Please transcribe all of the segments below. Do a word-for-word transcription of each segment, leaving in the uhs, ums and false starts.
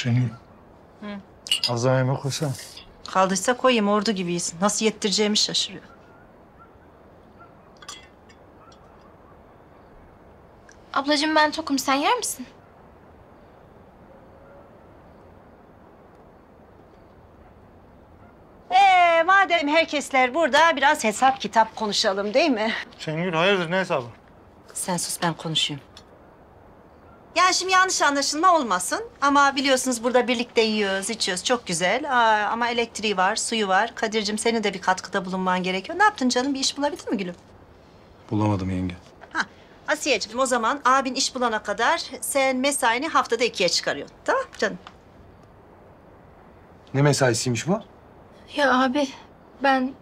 Şengül. Hı. Az daha yemek koysana. Kaldıysa koyayım, ordu gibiyiz. Nasıl yettireceğimi şaşırıyor. Ablacığım ben tokum, sen yer misin? Ee, madem herkesler burada, biraz hesap kitap konuşalım değil mi? Şengül hayırdır, ne hesabı? Sen sus, ben konuşayım. Yani şimdi yanlış anlaşılma olmasın ama biliyorsunuz burada birlikte yiyoruz, içiyoruz. Çok güzel. Aa, ama elektriği var, suyu var. Kadir'cim senin de bir katkıda bulunman gerekiyor. Ne yaptın canım? Bir iş bulabildin mi gülüm? Bulamadım yenge. Ha, Asiye'cim o zaman abin iş bulana kadar sen mesaini haftada ikiye çıkarıyorsun. Tamam canım? Ne mesaisiymiş bu? Ya abi ben...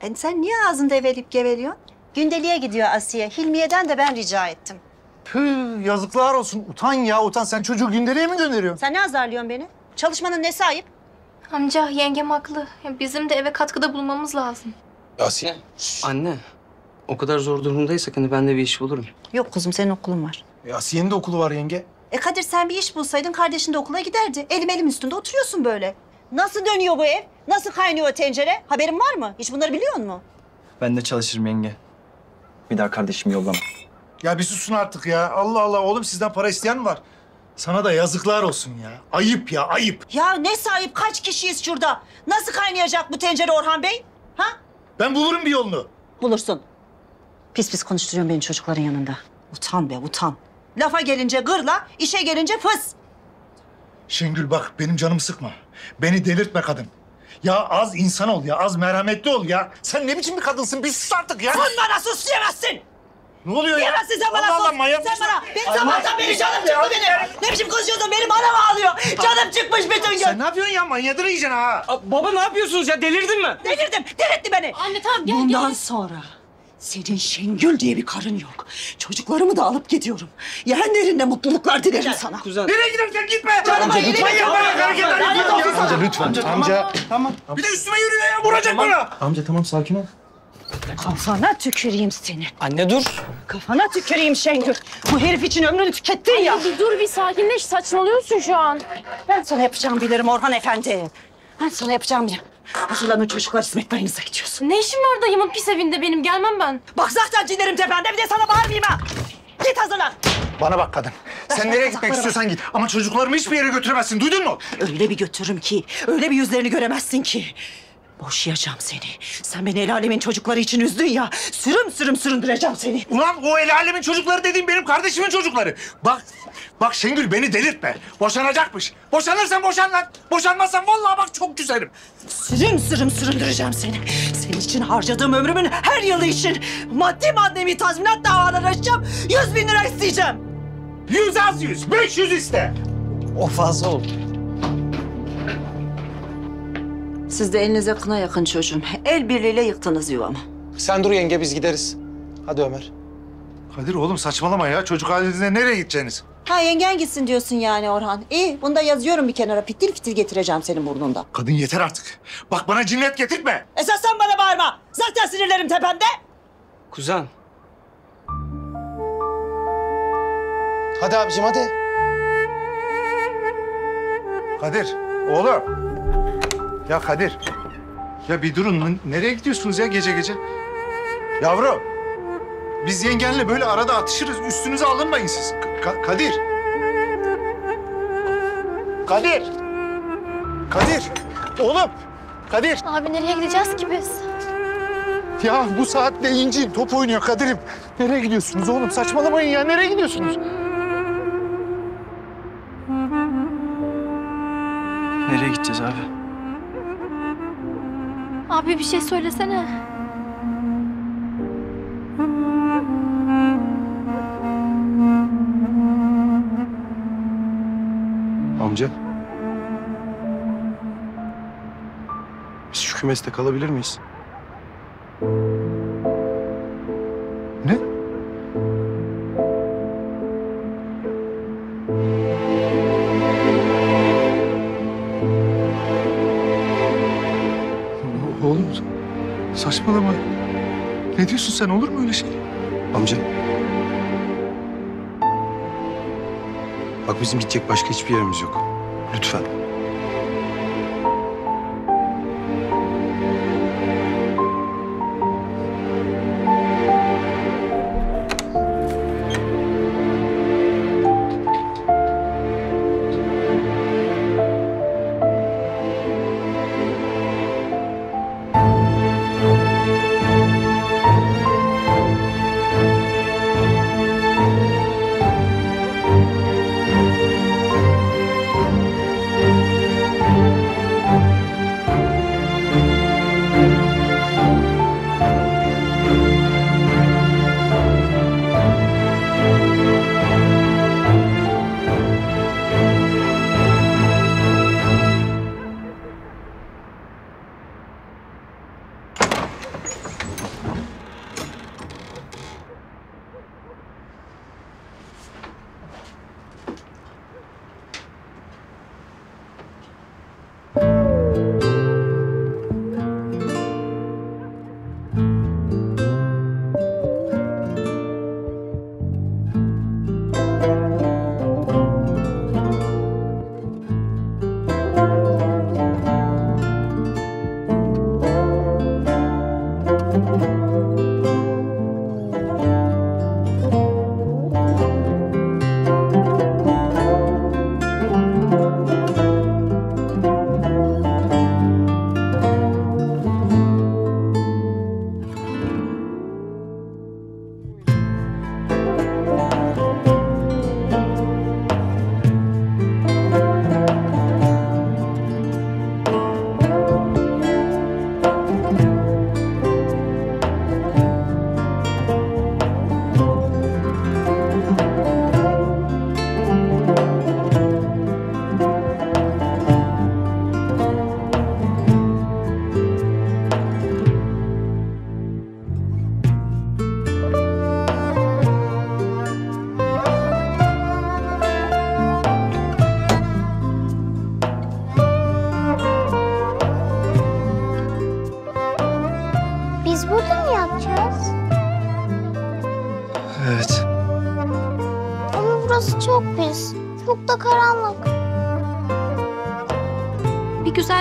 E sen niye ağzında evelip geveliyorsun? Gündeliğe gidiyor Asiye. Hilmiye'den de ben rica ettim. Püh, yazıklar olsun. Utan ya, utan. Sen çocuğu gündeliğe mi gönderiyorsun? Sen ne azarlıyorsun beni? Çalışmanın nesi ayıp? Amca, yengem haklı. Ya bizim de eve katkıda bulmamız lazım. Asiye. Anne, o kadar zor durumdaysak hani ben de bir iş bulurum. Yok kuzum, senin okulun var. E, Asiye'nin de okulu var yenge. E Kadir, sen bir iş bulsaydın kardeşin de okula giderdi. Elim elim üstünde oturuyorsun böyle. Nasıl dönüyor bu ev? Nasıl kaynıyor tencere? Haberin var mı? Hiç bunları biliyor musun? Ben de çalışırım yenge. Bir daha kardeşimi yollamam. Ya bir susun artık ya. Allah Allah, oğlum sizden para isteyen mi var? Sana da yazıklar olsun ya. Ayıp ya, ayıp. Ya ne sahip, kaç kişiyiz şurada? Nasıl kaynayacak bu tencere Orhan Bey? Ha? Ben bulurum bir yolunu. Bulursun. Pis pis konuşturuyorsun beni çocukların yanında. Utan be, utan. Lafa gelince gırla, işe gelince fıs. Şengül bak, benim canımı sıkma. Beni delirtme kadın. Ya az insan ol ya, az merhametli ol ya. Sen ne biçim bir kadınsın? Bir sus artık ya. Sen bana sus diyemezsin. Ne oluyor ya? Diyemezsin sen bana, Allah sus. Allah, sen bana. Benim sabahtan beri canım çıktı ya, benim. Ya. Ne biçim konuşuyorsun? Benim anam ağlıyor. Canım çıkmış bütün gün. Sen ne yapıyorsun ya? Manyadını yiyeceksin ha. A, baba ne yapıyorsunuz ya? Delirdin mi? Delirdim. Delirtti beni. Anne tamam gel. Bundan gel. Sonra senin Şengül diye bir karın yok. Çocuklarımı da alıp gidiyorum. Yeğenlerinle mutluluklar dilerim gel sana. Kuzen. Nereye gidersen gitme. Canıma yine gitme. Amca lütfen. Amca tamam. Tamam. Bir de üstüme yürüyor ya. Vuracak bana. Amca tamam, sakin ol. Kafana tüküreyim seni. Anne dur. Kafana tüküreyim Şengül. Bu herif için ömrünü tükettin ya. Anne bir dur, bir sakinleş. Saçmalıyorsun şu an. Ben sana yapacağımı bilirim Orhan Efendi. Ben sana yapacağımı bilirim. Hazırlanın çocuklar, İsmet dayınıza gidiyorsun. Ne işim var dayımın pis evinde benim? Gelmem ben. Bak zaten cinerim tepende, bir de sana bağırmayayım ha. Git hazırlan. Bana bak kadın. Sen nereye gitmek istiyorsan git. Ama çocuklarımı hiçbir yere götüremezsin. Duydun mu? Öyle bir götürürüm ki. Öyle bir yüzlerini göremezsin ki. Boşayacağım seni. Sen beni el alemin çocukları için üzdün ya. Sürüm sürüm süründüreceğim seni. Ulan o el alemin çocukları dediğim benim kardeşimin çocukları. Bak, bak Şengül beni delirtme. Boşanacakmış. Boşanırsan boşan lan. Boşanmazsan vallahi bak çok güzelim. Sürüm sürüm süründüreceğim seni. Senin için harcadığım ömrümün her yılı için maddi manevi tazminat davaları açacağım. Yüz bin lira isteyeceğim. Yüz az yüz. Beş yüz iste. O fazla oldu. Siz de elinize kına yakın çocuğum. El birliğiyle yıktınız yuvamı. Sen dur yenge, biz gideriz. Hadi Ömer. Kadir oğlum saçmalama ya. Çocuk halinizde nereye gideceksiniz? Ha, yengen gitsin diyorsun yani Orhan. İyi, bunu da yazıyorum bir kenara. Fitil fitil getireceğim senin burnunda. Kadın yeter artık. Bak bana cinnet getirtme. Esas sen bana bağırma. Zaten sinirlerim tepemde. Kuzen. Hadi abicim hadi. Kadir oğlum. Ya Kadir, ya bir durun. Nereye gidiyorsunuz ya gece gece? Yavrum, biz yengenle böyle arada atışırız. Üstünüze alınmayın siz. Ka Kadir. Kadir. Kadir. Oğlum, Kadir. Abi nereye gideceğiz ki biz? Ya bu saatte İnci'nin top oynuyor Kadir'im. Nereye gidiyorsunuz oğlum? Saçmalamayın ya. Nereye gidiyorsunuz? Nereye gideceğiz abi? Abi bir şey söylesene. Amca. Biz şu kümeste kalabilir miyiz? Ne? Saçmalama. Ne diyorsun sen? Olur mu öyle şey? Amca. Bak bizim gidecek başka hiçbir yerimiz yok. Lütfen.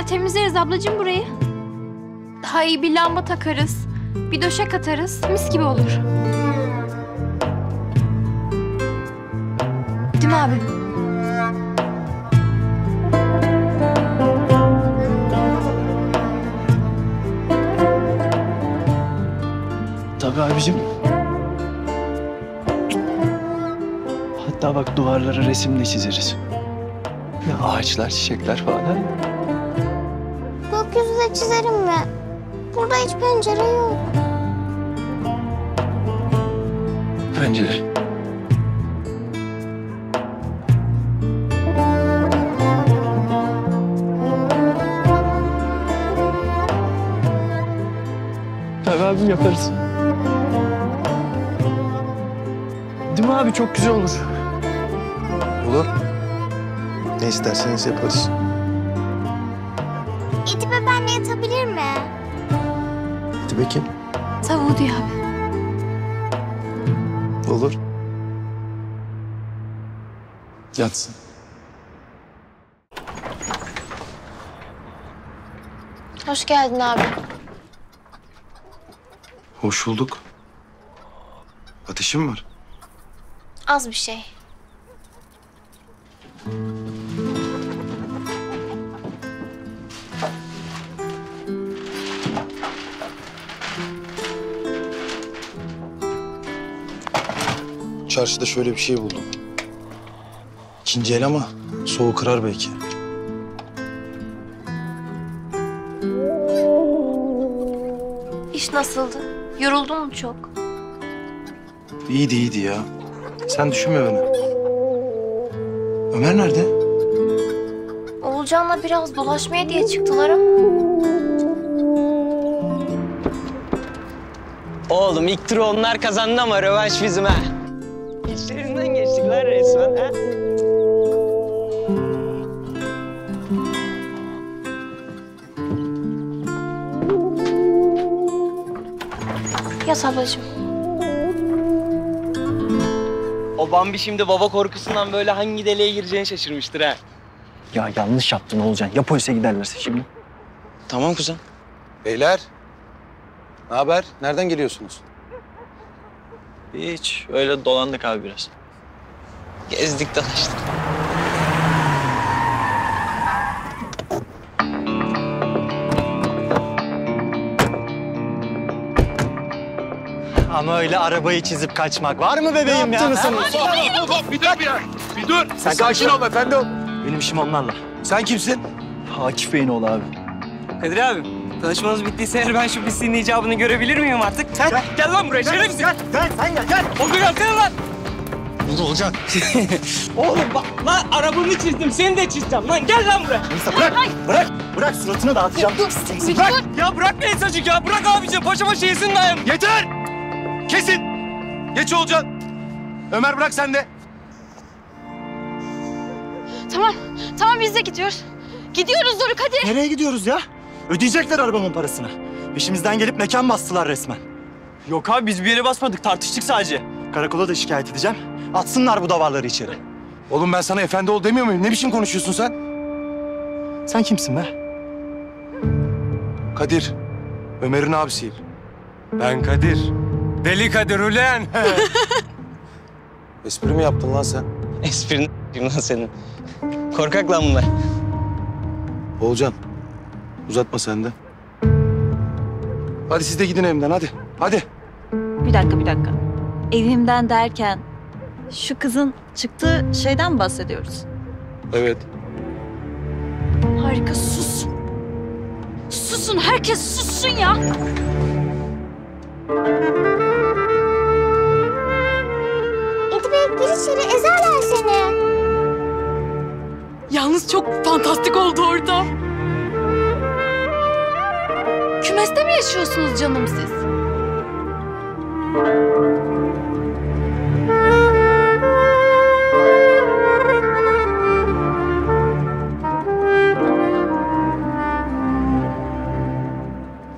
Temizleriz ablacığım burayı. Daha iyi bir lamba takarız. Bir döşek atarız. Mis gibi olur. Değil mi abi? Tabii abicim. Hatta bak duvarlara resimle çizeriz. Ya ağaçlar, çiçekler falan. He? Gökyüzüde çizerim ve burada hiç pencere yok. Pencere. Tabii abim yaparız. Değil mi abi? Çok güzel olur. Olur. Ne isterseniz yaparız. İtibe benle yatabilir mi? İtibe kim? Tavuğu diyor abi. Olur. Yatsın. Hoş geldin abi. Hoş bulduk. Ateşin var. Az bir şey. Çarşıda şöyle bir şey buldum. İkinci el ama soğuğu kırar belki. İş nasıldı? Yoruldun mu çok? İyiydi iyiydi ya. Sen düşünme beni. Ömer nerede? Oğulcan'la biraz dolaşmaya diye çıktılar ama. Oğlum ilk turu onlar kazandı ama rövanş bizim ha. İçlerinden geçtikler resmen ha. Yas ablacığım. O Bambi şimdi baba korkusundan böyle hangi deliğe gireceğini şaşırmıştır ha. Ya yanlış yaptın olacaksın. Ya polise giderlerse şimdi? Tamam kuzen. Beyler. Ne haber? Nereden geliyorsunuz? Hiç. Öyle dolandık abi biraz. Gezdik dolaştık. Ama öyle arabayı çizip kaçmak var mı bebeğim ya? Ne yaptın sen? Bir dur bir dur. Bir dur. Sen sakin ol efendim. Benim işim onlarla. Sen kimsin? Akif Bey'in oğlu abi. Kadir abi, tanışmanız bittiyse eğer ben şu pisliğin icabını görebilir miyim artık? Sen, gel, gel lan buraya, şerefsiz. Gel, gel, sen gel, gel. Oldu, gelsene lan. Oldu, olacak. Oğlum bak, lan arabamı çizdim, seni de çizeceğim lan. Gel lan buraya. Neyse, bırak, bırak, bırak, bırak. Suratını dağıtacağım. Dur, dur, bırak. Dur. Ya bırak beni sacık ya, bırak abiciğim. Paşa paşa yesin dayım. Yeter! Kesin! Geç olacaksın. Ömer bırak sen de. Tamam, tamam biz de gidiyoruz. Gidiyoruz Doruk hadi. Nereye gidiyoruz ya? Ödeyecekler arabamın parasını. Peşimizden gelip mekan bastılar resmen. Yok abi biz bir yere basmadık, tartıştık sadece. Karakola da şikayet edeceğim. Atsınlar bu davarları içeri. Oğlum ben sana efendi ol demiyor muyum? Ne biçim konuşuyorsun sen? Sen kimsin be? Kadir, Ömer'in abisiyim. Ben Kadir. Deli Kadir ulen. Espri mi yaptın lan sen? Esprini lan senin. Korkak lan bunlar. Oğulcan, uzatma sen de. Hadi siz de gidin evimden, hadi. Hadi. Bir dakika, bir dakika. Evimden derken şu kızın çıktığı şeyden mi bahsediyoruz? Evet. Harika, sus. Susun, herkes sussun ya. Edip, gir içeri, ezerler seni. Yalnız çok fantastik oldu orada. Kümeste mi yaşıyorsunuz canım siz?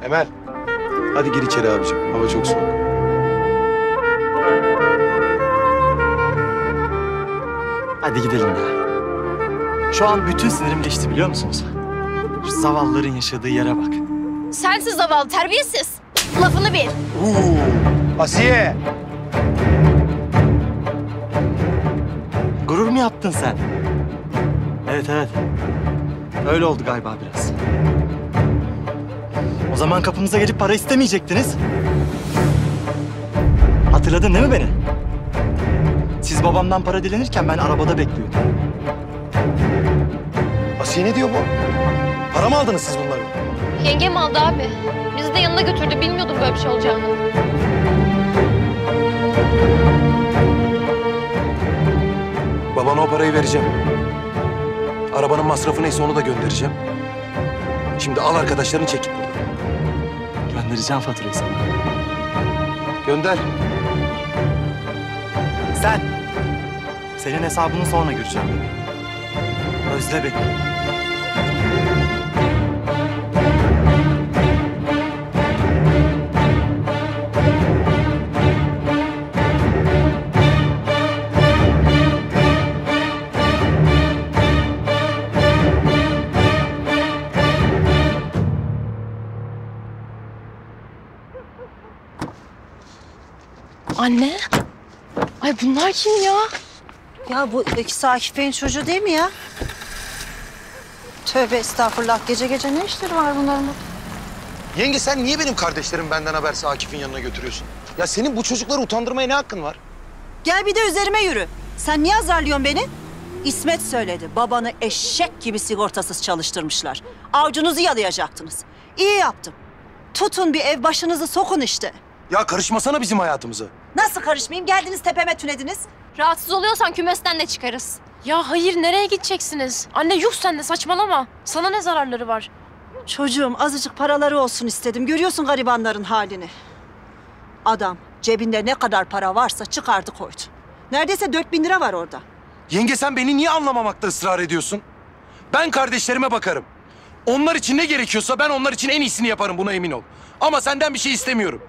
Emel, hadi gir içeri abiciğim. Hava çok soğuk. Hadi gidelim ya. Şu an bütün sinirim geçti biliyor musunuz? Şu zavallıların yaşadığı yere bak. Sensiz zavallı, terbiyesiz. Lafını bil. Uuu, Asiye! Gurur mu yaptın sen? Evet, evet. Öyle oldu galiba biraz. O zaman kapımıza gelip para istemeyecektiniz. Hatırladın değil mi beni? Siz babamdan para dilenirken ben arabada bekliyordum. Asiye ne diyor bu? Para mı aldınız siz bunları? Yengem aldı abi. Bizi de yanına götürdü. Bilmiyordum böyle bir şey olacağını. Babana o parayı vereceğim. Arabanın masrafı neyse onu da göndereceğim. Şimdi al arkadaşlarını çek git buradan. Göndereceğim faturayı sana. Gönder. Sen. Senin hesabını sonra göreceğim. Özle beni. Anne. Ay bunlar kim ya? Ya bu ikisi Akif Bey'in çocuğu değil mi ya? Tövbe estağfurullah. Gece gece ne işleri var bunların? Yenge sen niye benim kardeşlerim benden habersiz Akif'in yanına götürüyorsun? Ya senin bu çocukları utandırmaya ne hakkın var? Gel bir de üzerime yürü. Sen niye azarlıyorsun beni? İsmet söyledi. Babanı eşek gibi sigortasız çalıştırmışlar. Avcunuzu yalayacaktınız. İyi yaptım. Tutun bir ev başınızı sokun işte. Ya karışmasana bizim hayatımıza. Nasıl karışmayayım? Geldiniz tepeme tünediniz. Rahatsız oluyorsan kümesten de çıkarız. Ya hayır, nereye gideceksiniz? Anne yuh sen de saçmalama. Sana ne zararları var? Çocuğum azıcık paraları olsun istedim. Görüyorsun garibanların halini. Adam cebinde ne kadar para varsa çıkardı koydu. Neredeyse dört bin lira var orada. Yenge sen beni niye anlamamakta ısrar ediyorsun? Ben kardeşlerime bakarım. Onlar için ne gerekiyorsa ben onlar için en iyisini yaparım, buna emin ol. Ama senden bir şey istemiyorum.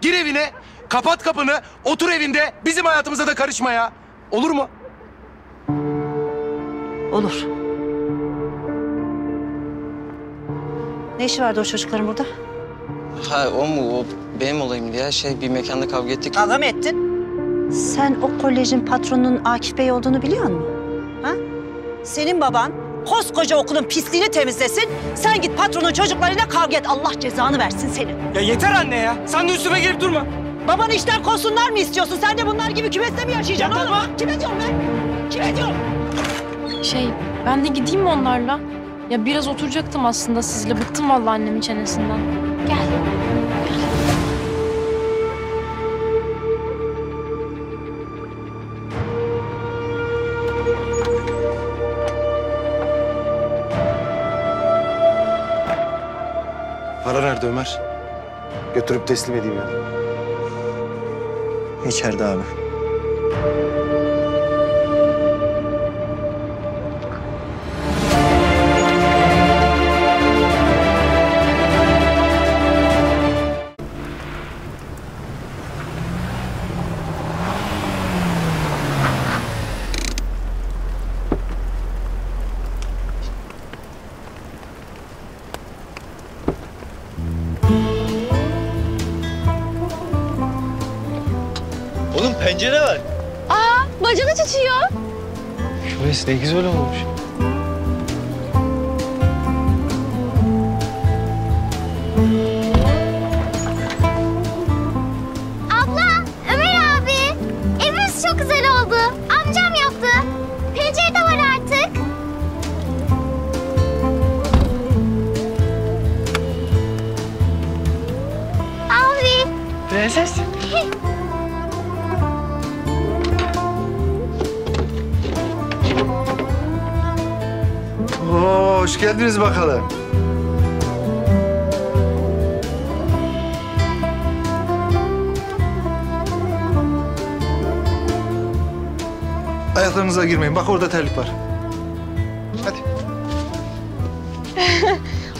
Gir evine, kapat kapını, otur evinde, bizim hayatımıza da karışma ya. Olur mu? Olur. Ne işi vardı o çocukların burada? Ha o mu? O benim olayım diye şey bir mekanda kavga ettik. Kavga mı ettin? Sen o kolejin patronunun Akif Bey olduğunu biliyor musun? Ha? Senin baban koskoca okulun pisliğini temizlesin. Sen git patronun çocuklarıyla kavga et. Allah cezanı versin senin. Ya yeter anne ya. Sen de üstüme gelip durma. Babanı işten kovsunlar mı istiyorsun? Sen de bunlar gibi kümeste mi yaşayacaksın ya oğlum? Tamam. Kime diyorum ben? Kime diyorum? Şey, ben de gideyim mi onlarla? Ya biraz oturacaktım aslında sizle. Bıktım vallahi annemin çenesinden. Gel. Gel. Para nerede Ömer? Götürüp teslim edeyim ya. İçeride abi. Pencere var. Aa, bacana çiçiyor. Şurası ne güzel olmuş. Abla, Ömer abi. Evimiz çok güzel oldu. Amcam yaptı. Pencere de var artık. Abi. Prenses. Oo, hoş geldiniz bakalım. Ayaklarınıza girmeyin. Bak orada terlik var. Hadi.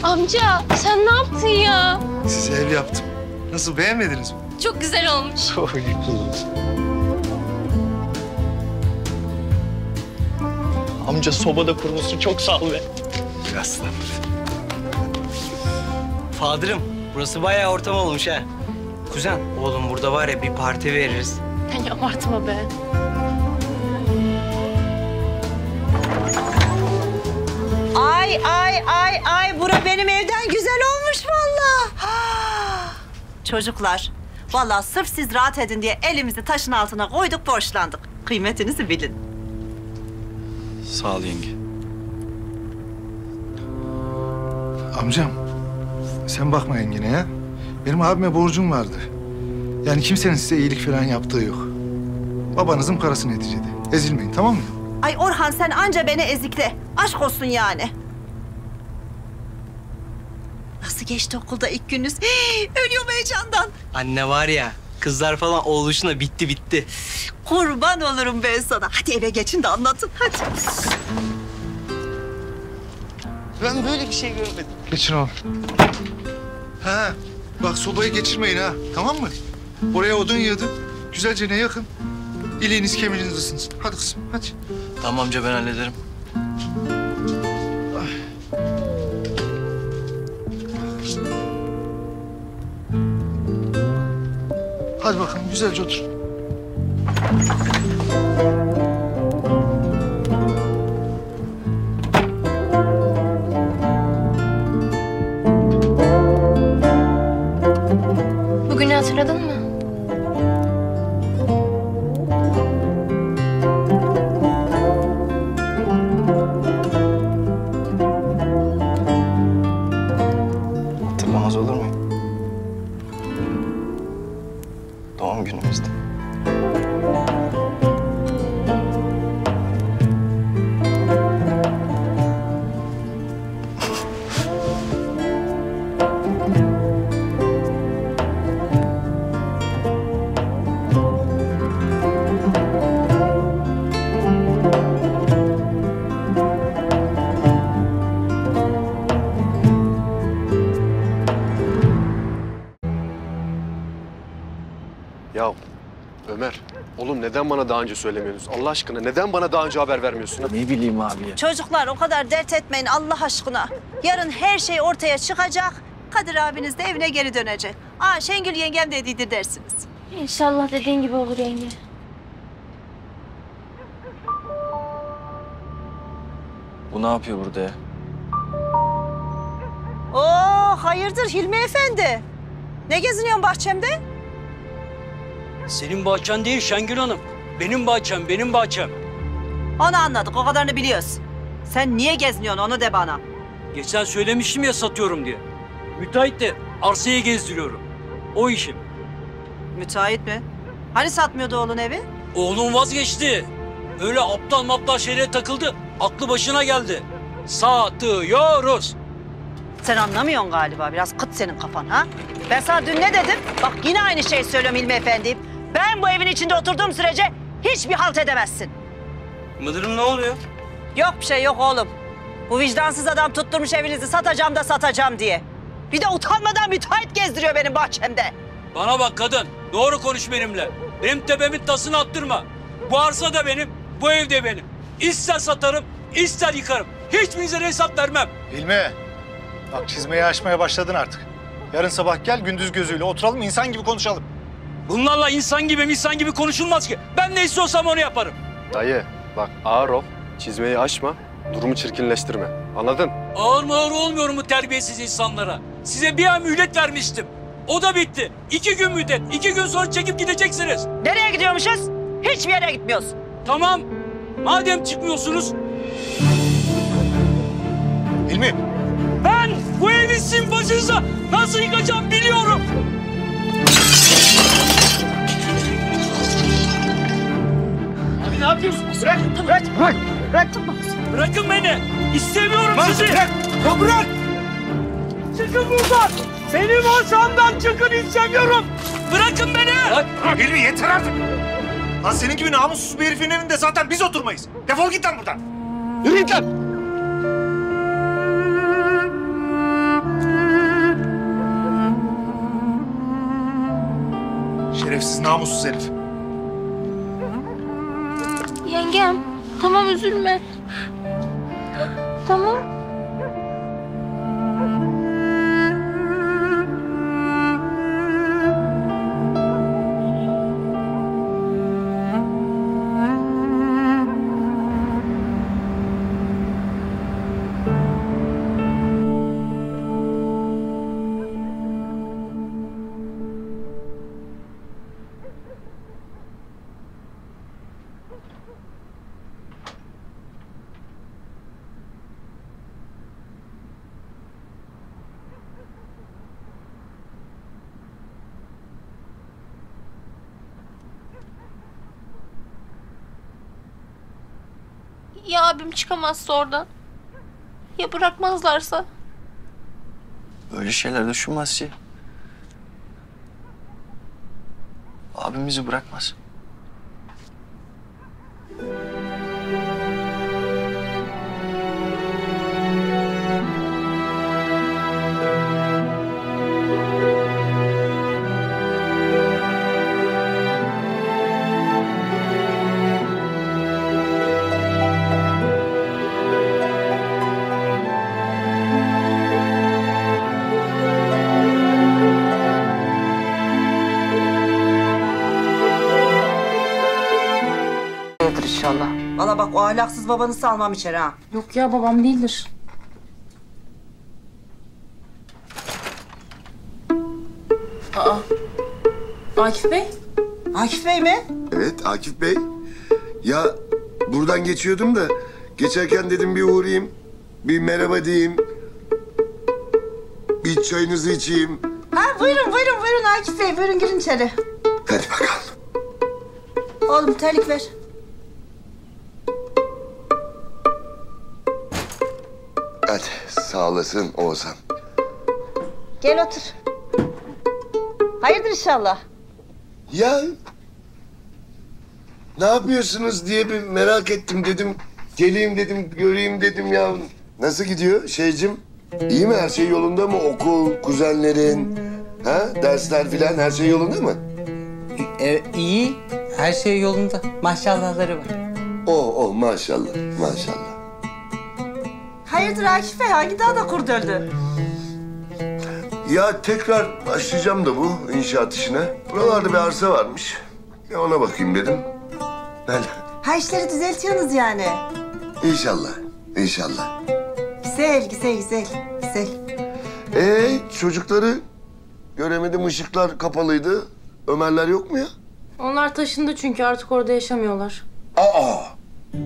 Amca sen ne yaptın ya? Size ev yaptım. Nasıl, beğenmediniz mi? Çok güzel olmuş. Çok güzel olmuş. Amca sobada kurmuşsun, çok sağ ol be. Aslan. Fadırım, burası bayağı ortam olmuş ha. Kuzen, oğlum burada var ya bir parti veririz. Ya abartma be. Ay ay ay ay, bura benim evden güzel olmuş vallahi. Çocuklar, vallahi sırf siz rahat edin diye elimizi taşın altına koyduk, borçlandık. Kıymetinizi bilin. Sağ ol yenge. Amcam, sen bakma yengene ya. Benim abime borcum vardı. Yani kimsenin size iyilik falan yaptığı yok. Babanızın parası neticede. Ezilmeyin, tamam mı? Ay Orhan, sen anca beni ezikle. Aşk olsun yani. Nasıl geçti okulda ilk gününüz? Hii, ölüyorum heyecandan. Anne var ya, kızlar falan oluşuna bitti bitti. Kurban olurum ben sana. Hadi eve geçin de anlatın, hadi. Ben böyle bir şey görmedim. Geçin oğlum. Ha, bak sobayı geçirmeyin ha, tamam mı? Oraya odun yığdım, güzelce ne yakın. İliğiniz kemiğiniz ısınsın. Hadi kızım, hadi. Tamam amca, ben hallederim. Hadi bakalım, güzelce otur. Bugünü hatırladın mı? Hatırlamaz olur mu? Doğum günümüzde. Ömer, oğlum neden bana daha önce söylemiyorsunuz? Allah aşkına neden bana daha önce haber vermiyorsunuz? Ne bileyim abi ya. Çocuklar o kadar dert etmeyin Allah aşkına. Yarın her şey ortaya çıkacak. Kadir abiniz de evine geri dönecek. Aa Şengül yengem dediydi dersiniz. İnşallah dediğin gibi olur yenge. Bu ne yapıyor burada ya? Oo hayırdır Hilmi Efendi? Ne geziniyorsun bahçemde? Senin bahçen değil Şengül Hanım. Benim bahçem, benim bahçem. Onu anladık, o kadarını biliyoruz. Sen niye geziniyorsun onu de bana. Geçen söylemiştim ya satıyorum diye. Müteahhit de arsayı gezdiriyorum. O işim. Müteahhit mi? Hani satmıyordu oğlun evi? Oğlum vazgeçti. Öyle aptal maptal şeylere takıldı. Aklı başına geldi. Satıyoruz. Sen anlamıyorsun galiba. Biraz kıt senin kafan ha. Ben sana dün ne dedim? Bak yine aynı şeyi söylüyorum Hilmi Efendi. Ben bu evin içinde oturduğum sürece hiçbir halt edemezsin. Müdürüm ne oluyor? Yok bir şey yok oğlum. Bu vicdansız adam tutturmuş evinizi satacağım da satacağım diye. Bir de utanmadan müteahhit gezdiriyor benim bahçemde. Bana bak kadın. Doğru konuş benimle. Benim tepemin tasını attırma. Bu arsa da benim, bu ev de benim. İster satarım, ister yıkarım. Hiçbirinize hesap vermem. Hilmi, bak çizmeyi aşmaya başladın artık. Yarın sabah gel gündüz gözüyle oturalım, insan gibi konuşalım. Bunlarla insan gibi insan gibi konuşulmaz ki. Ben ne istiyorsam onu yaparım. Dayı, bak ağır ol, çizmeyi aşma, durumu çirkinleştirme. Anladın? Ağır mı ağır olmuyor mu terbiyesiz insanlara? Size bir an mühlet vermiştim. O da bitti. İki gün müddet, iki gün sonra çekip gideceksiniz. Nereye gidiyormuşuz? Hiçbir yere gitmiyoruz. Tamam. Madem çıkmıyorsunuz... Hilmi! Ben bu evin sizin başınıza nasıl yıkacağım biliyorum. Abi ne yapıyorsun? Bırak, tamam. bırak, bırak, bırak. Tamam. Bırakın beni. İstemiyorum bırak, sizi. Bırak, bırak, bırak. Çıkın buradan. Benim ortamdan çıkın istemiyorum. Bırakın beni. Bırak, bırak. Hilmi yeter artık. Lan senin gibi namussuz bir herifin evinde zaten biz oturmayız. Defol git lan buradan. Yürü git lan. Şerefsiz namussuz herif. Yengem, tamam üzülme. Tamam. Ya abim çıkamazsa oradan? Ya bırakmazlarsa? Böyle şeyler düşünmez ki. Abim bizi bırakmaz. Valla bak o ahlaksız babanızı almam içeri ha. Yok ya babam değildir. Aa. Akif Bey? Akif Bey mi? Evet Akif Bey. Ya buradan geçiyordum da geçerken dedim bir uğrayayım. Bir merhaba diyeyim. Bir çayınızı içeyim. Ha buyurun buyurun buyurun Akif Bey buyurun girin içeri. Hadi bakalım. Oğlum terlik ver. Hadi sağ olasın Oğuzhan. Gel otur. Hayırdır inşallah. Ya ne yapıyorsunuz diye bir merak ettim dedim. Geleyim dedim, göreyim dedim ya. Nasıl gidiyor şeycim? İyi mi? Her şey yolunda mı? Okul, kuzenlerin, ha? Dersler filan her şey yolunda mı? Ee, iyi, her şey yolunda. Maşallahları var. Oh, oh, maşallah, maşallah. Hayırdır Akif Bey, hangi dağda kurt öldü? Ya tekrar başlayacağım da bu inşaat işine. Buralarda bir arsa varmış. Ya ona bakayım dedim. Ben... Ha, işleri düzeltiyorsunuz yani. İnşallah, inşallah. Güzel, güzel, güzel, güzel. Ee, çocukları göremedim, ışıklar kapalıydı. Ömerler yok mu ya? Onlar taşındı çünkü artık orada yaşamıyorlar. Aa!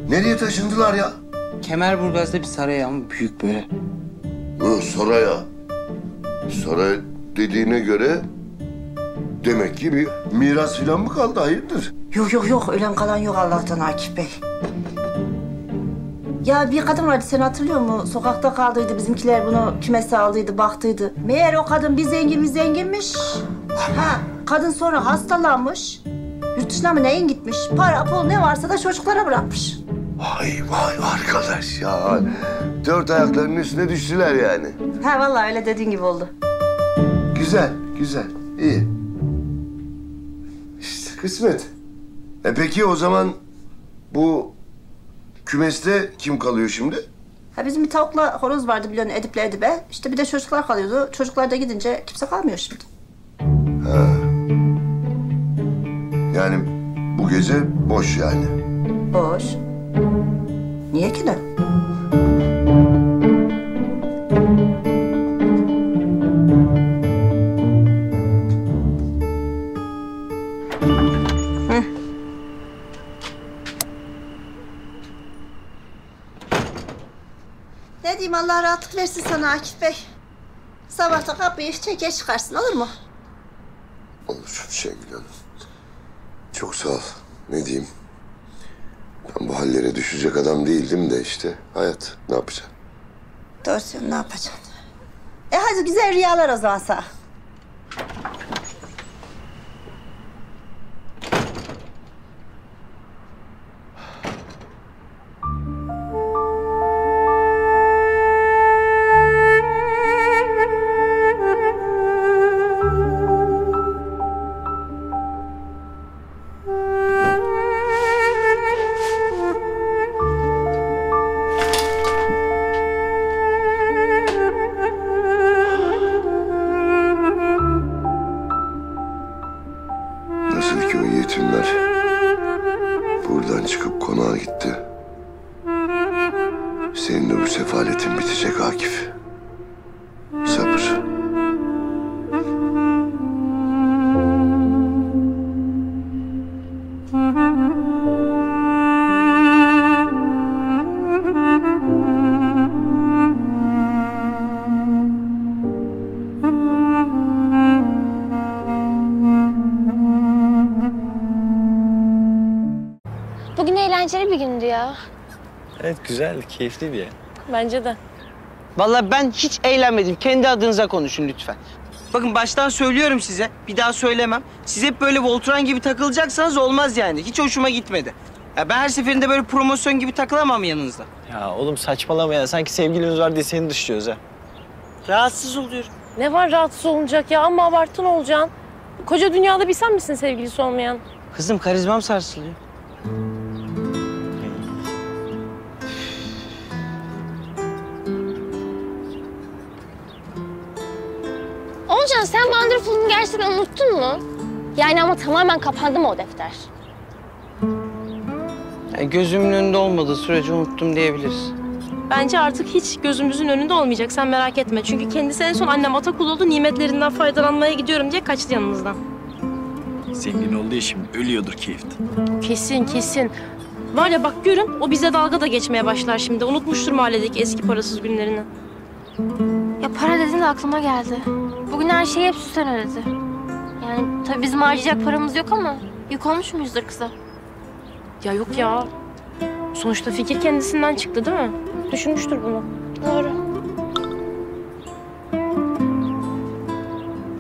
Nereye taşındılar ya? Kemerburgaz'da bir saraya ama büyük böyle. Hı, saraya. Saray dediğine göre demek ki bir miras falan mı kaldı, hayırdır? Yok yok yok, ölen kalan yok Allah'tan Akif Bey. Ya bir kadın vardı, sen hatırlıyor musun? Sokakta kaldıydı, bizimkiler bunu kümese aldıydı, baktıydı. Meğer o kadın bir zengin bir zenginmiş. Ha, kadın sonra hastalanmış. Yurt dışına mı neyin gitmiş? Para, pul ne varsa da çocuklara bırakmış. Vay vay arkadaş ya. Dört ayaklarının üstüne düştüler yani. Ha vallahi öyle dediğin gibi oldu. Güzel, güzel, iyi. İşte kısmet. E peki o zaman bu kümeste kim kalıyor şimdi? Ha bizim bir tavukla horoz vardı biliyorsun, Edip'le Edip'e. İşte bir de çocuklar kalıyordu. Çocuklar da gidince kimse kalmıyor şimdi. Ha. Yani bu gece boş yani. Boş. Niye ki de? Hı. Ne diyeyim, Allah rahatlık versin sana Akif Bey. Sabah da kapıyı çeker çıkarsın, olur mu? Olur Şengül Hanım. Çok sağ ol. Ne diyeyim? Ben bu hallere düşecek adam değildim de işte. Hayat, ne yapacağım? Doğrusu ne yapacaksın? E hadi güzel rüyalar o zaman sana. Evet, güzel, keyifli bir yer. Bence de. Vallahi ben hiç eğlenmedim. Kendi adınıza konuşun lütfen. Bakın baştan söylüyorum size, bir daha söylemem. Siz hep böyle Voltron gibi takılacaksanız olmaz yani. Hiç hoşuma gitmedi. Ya ben her seferinde böyle promosyon gibi takılamam yanınızda. Ya oğlum saçmalama ya. Sanki sevgilimiz var diye seni dışlıyoruz ha. Rahatsız oluyorum. Ne var rahatsız olunacak ya? Ama abartın olacaksın. Koca dünyada bir sen misin sevgilisi olmayan? Kızım karizmam sarsılıyor. Olcan, sen Wonderful'u gerçekten unuttun mu? Yani ama tamamen kapandı mı o defter? Yani gözümün önünde olmadığı sürece unuttum diyebiliriz. Bence artık hiç gözümüzün önünde olmayacak, sen merak etme. Çünkü kendisi en son annem Atakul oldu, nimetlerinden faydalanmaya gidiyorum diye kaçtı yanımızdan. Zengin oldu ya şimdi, ölüyordur keyiften. Kesin, kesin. Var ya bak görün, o bize dalga da geçmeye başlar şimdi. Unutmuştur mahalledeki eski parasız günlerini. Ya para dediğinde aklıma geldi. Bugün her şeyi hep Süsen aradı. Yani tabii bizim harcayacak paramız yok ama yük olmuş muyuzdur kıza? Ya yok ya. Sonuçta fikir kendisinden çıktı değil mi? Düşünmüştür bunu. Doğru.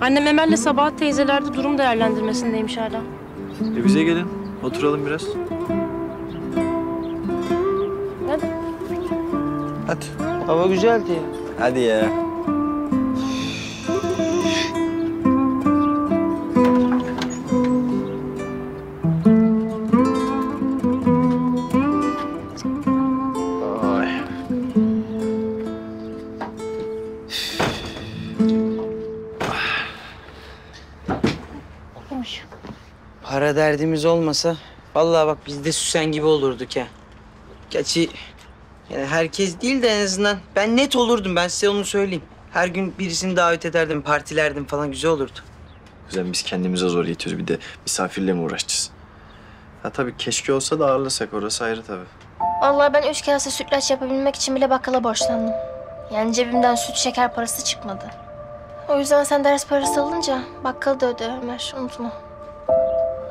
Annem Emel'le Sabahat teyzelerde durum değerlendirmesindeymiş hala. E bize gelin. Oturalım biraz. Hadi. Hadi. Hava güzeldi ya. Hadi ya. derdimiz olmasa vallahi bak biz de Süsen gibi olurduk ya. Gerçi yani herkes değil de en azından ben net olurdum, ben size onu söyleyeyim. Her gün birisini davet ederdim, partilerdim falan, güzel olurdu. Güzel, biz kendimize zor yetiyoruz, bir de misafirle mi uğraşacağız? Ha tabii keşke olsa da ağırlasak, orası ayrı tabii. Vallahi ben üç kase sütlaç yapabilmek için bile bakkala borçlandım. Yani cebimden süt şeker parası çıkmadı. O yüzden sen ders parası alınca bakkalı da öde Ömer, unutma.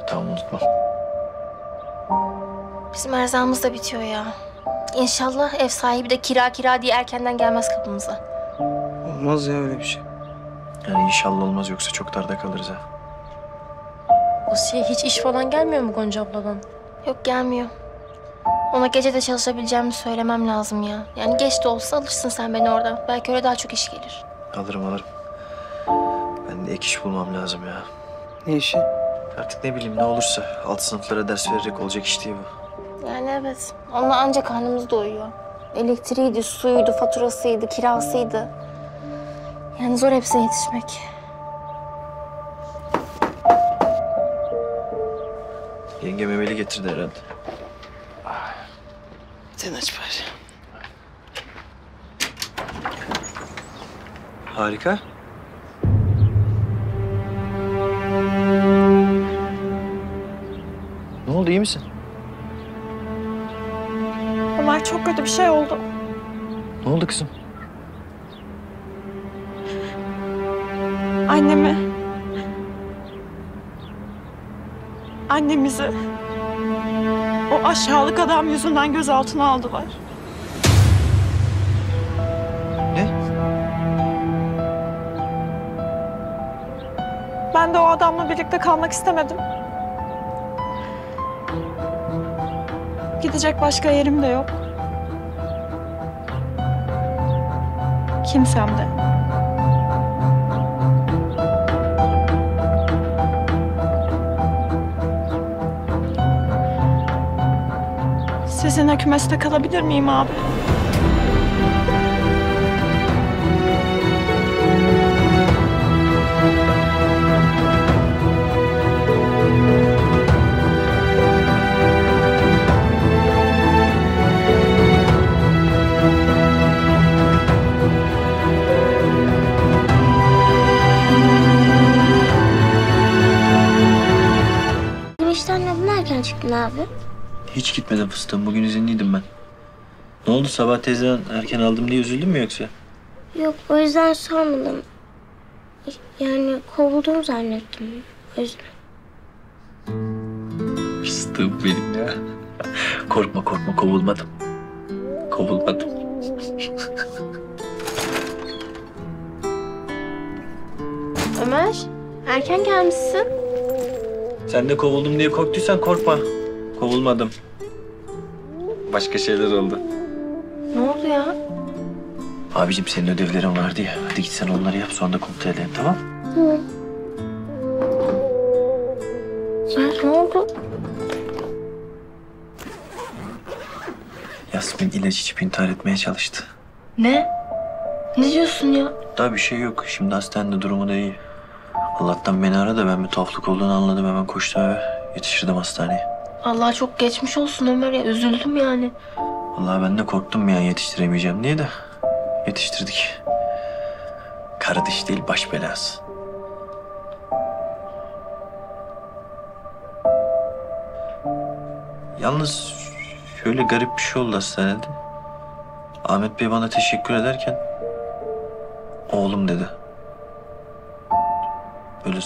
Tamam, unutmam. Bizim erzağımız da bitiyor ya. İnşallah ev sahibi de kira kira diye erkenden gelmez kapımıza. Olmaz ya öyle bir şey. Yani inşallah olmaz, yoksa çok darda kalırız ha. Asiye, hiç iş falan gelmiyor mu Gonca abladan? Yok, gelmiyor. Ona gece de çalışabileceğimi söylemem lazım ya. Yani geç de olsa alırsın sen beni orada. Belki öyle daha çok iş gelir. Alırım alırım. Ben de ek iş bulmam lazım ya. Ne işi? Artık ne bileyim, ne olursa. Alt sınıflara ders vererek olacak iş değil bu. Yani evet. Onunla ancak karnımız doyuyor. Elektriğiydi, suyuydu, faturasıydı, kirasıydı. Yani zor hepsine yetişmek. Yenge memeli getirdi herhalde. Sen aç bari. Harika. Ne oldu, iyi misin? Ömer, çok kötü bir şey oldu. Ne oldu kızım? Annemi. Annemizi. O aşağılık adam yüzünden gözaltına aldılar. Ne? Ben de o adamla birlikte kalmak istemedim. Gidecek başka yerim de yok. Kimsem de. Sizinle kümeste kalabilir miyim abi? Bugün işten neden erken çıktın abi? Hiç gitmedim fıstığım. Bugün izinliydim ben. Ne oldu, sabah teyzeden erken aldım diye üzüldün mü yoksa? Yok, o yüzden sormadım. Yani kovuldum zannettim. O yüzden. Fıstığım benim ya. Korkma korkma, kovulmadım. Kovulmadım. Ömer, erken gelmişsin. Sen de kovuldum diye korktuysan korkma. Kovulmadım. Başka şeyler oldu. Ne oldu ya? Abicim, senin ödevlerin vardı ya. Hadi git sen onları yap, sonra da kontrol edelim, tamam? Hı. Ne oldu? Yasmin ilaç içip intihar etmeye çalıştı. Ne? Ne diyorsun ya? Daha bir şey yok. Şimdi hastanede durumu da iyi. Allah'tan beni aradı. Ben bir tuhaflık olduğunu anladım. Hemen koştum eve. Yetişirdim hastaneye. Allah çok geçmiş olsun Ömer ya. Üzüldüm yani. Vallahi ben de korktum ya, yetiştiremeyeceğim diye de yetiştirdik. Kardeş değil, baş belası. Yalnız şöyle garip bir şey oldu hastanede. Ahmet Bey bana teşekkür ederken oğlum dedi. Böyle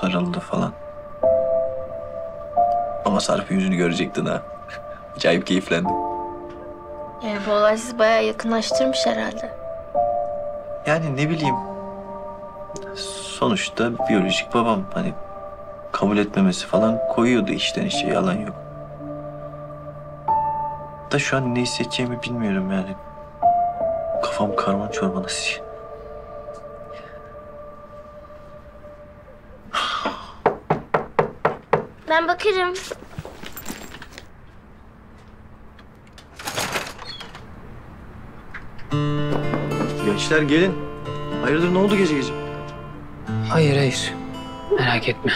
sarıldı falan. Ama Sarp'ın yüzünü görecektin ha. Acayip keyiflendim. Yani bu olay sizi bayağı yakınlaştırmış herhalde. Yani ne bileyim. Sonuçta biyolojik babam, hani kabul etmemesi falan koyuyordu işten işe, yalan yok. Da şu an ne hissedeceğimi bilmiyorum yani. Kafam karman çorman asiye. Ben bakarım. Gençler gelin. Hayırdır, ne oldu gece gece? Hayır hayır. Merak etme.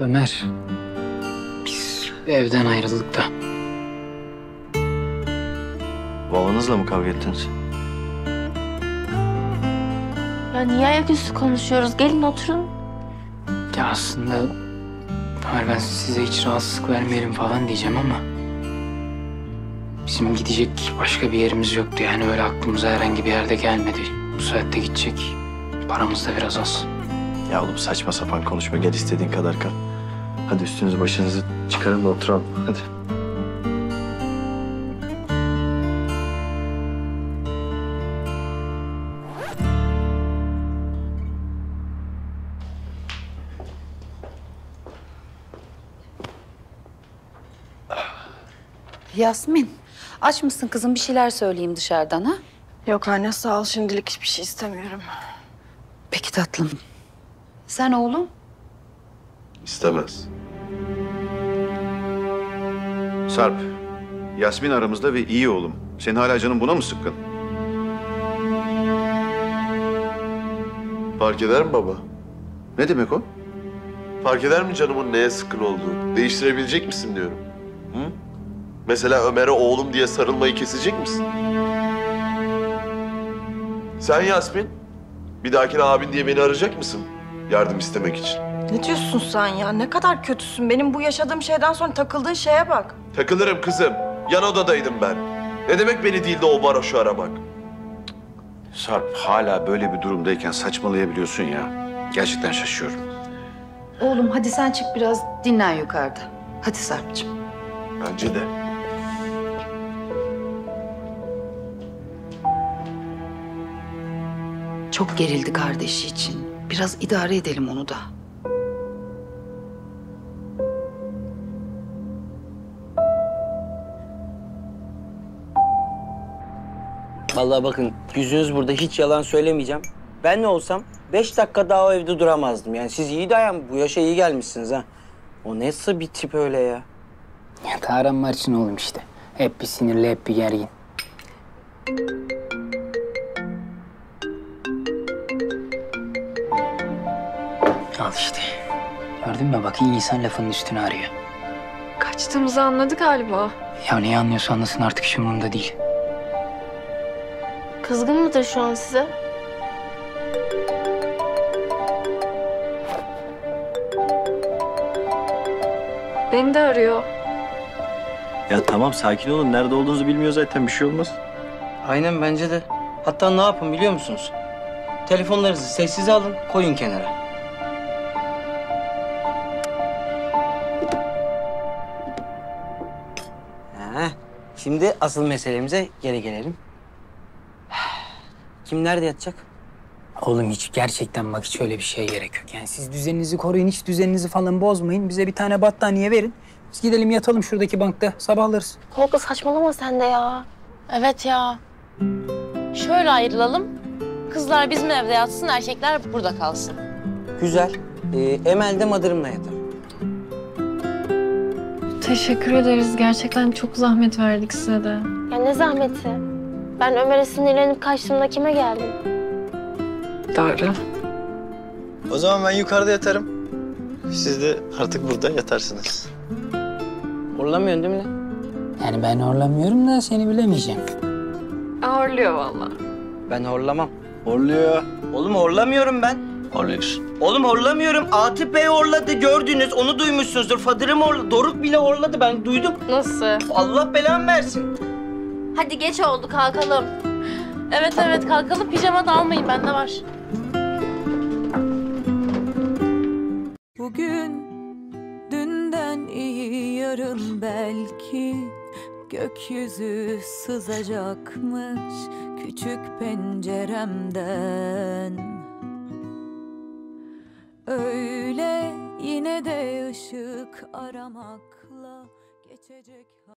Ömer, biz evden ayrıldık da. Babanızla mı kavga ettiniz? Ya niye ayaküstü konuşuyoruz? Gelin oturun. Ya aslında Ömer, ben size hiç rahatsızlık vermeyelim falan diyeceğim ama bizim gidecek başka bir yerimiz yoktu. Yani öyle aklımıza herhangi bir yerde gelmedi. Bu saatte gidecek paramız da biraz az. Ya oğlum saçma sapan konuşma. Gel istediğin kadar kal. Hadi üstünüzü başınızı çıkarın da oturalım. Hadi. Yasmin, aç mısın kızım? Bir şeyler söyleyeyim dışarıdan ha? Yok anne, sağ ol. Şimdilik hiçbir şey istemiyorum. Peki tatlım. Sen oğlum? İstemez. Sarp, Yasmin aramızda ve iyi oğlum. Senin hala canın buna mı sıkkın? Fark eder mi baba? Ne demek o? Fark eder mi canımın neye sıkkın olduğu? Değiştirebilecek misin diyorum. Hı? Mesela Ömer'e oğlum diye sarılmayı kesecek misin? Sen Yasmin, bir dahakine abin diye beni arayacak mısın? Yardım istemek için. Ne diyorsun sen ya? Ne kadar kötüsün. Benim bu yaşadığım şeyden sonra takıldığın şeye bak. Takılırım kızım. Yan odadaydım ben. Ne demek beni değil de o varoşu aramak? Sarp, hala böyle bir durumdayken saçmalayabiliyorsun ya. Gerçekten şaşıyorum. Oğlum hadi sen çık biraz dinlen yukarıda. Hadi Sarp'cığım. Bence de. Çok gerildi kardeşi için. Biraz idare edelim onu da. Vallahi bakın yüzünüz burada, hiç yalan söylemeyeceğim. Ben ne olsam beş dakika daha o evde duramazdım. Yani siz iyi dayan, bu yaşa iyi gelmişsiniz ha. O nasıl bir tip öyle ya? Ya Tarhan var için oğlum işte. Hep bir sinirli, hep bir gergin. Al işte. Gördün mü? Bak iyi insan lafının üstüne arıyor. Kaçtığımızı anladı galiba. Ya neyi anlıyorsa anlasın artık, hiç umurumda değil. Kızgın mıdır şu an size? Beni de arıyor. Ya tamam, sakin olun. Nerede olduğunuzu bilmiyor zaten. Bir şey olmaz. Aynen, bence de. Hatta ne yapın biliyor musunuz? Telefonlarınızı sessize alın, koyun kenara. Şimdi asıl meselemize geri gelelim. Kim nerede yatacak? Oğlum hiç gerçekten bak, hiç öyle bir şeye gerek yok. Yani siz düzeninizi koruyun, hiç düzeninizi falan bozmayın. Bize bir tane battaniye verin. Biz gidelim yatalım şuradaki bankta, sabahlarız. Tolga saçmalama sen de ya. Evet ya. Şöyle ayrılalım. Kızlar bizim evde yatsın, erkekler burada kalsın. Güzel. Ee, Emel de Madır'ımla yatar. Teşekkür ederiz. Gerçekten çok zahmet verdik size de. Ya ne zahmeti? Ben Ömer'e sinirlenip kaçtığımda kime geldim? Doğru. O zaman ben yukarıda yatarım. Siz de artık burada yatarsınız. Horlamıyorsun değil mi lan? Yani ben horlamıyorum da seni bilemeyeceğim. Horluyor vallahi. Ben horlamam. Horluyor. Oğlum horlamıyorum ben. Horluyorsun. Oğlum horlamıyorum. Atıf Bey horladı, gördünüz. Onu duymuşsunuzdur. Fadır'ım horladı. Doruk bile horladı. Ben duydum. Nasıl? Allah belamı versin. Hadi geç oldu, kalkalım. Evet evet kalkalım. Pijama da almayın, bende var. Bugün dünden iyi, yarın belki gökyüzü sızacakmış küçük penceremden. Öyle yine de ışık aramakla geçecek.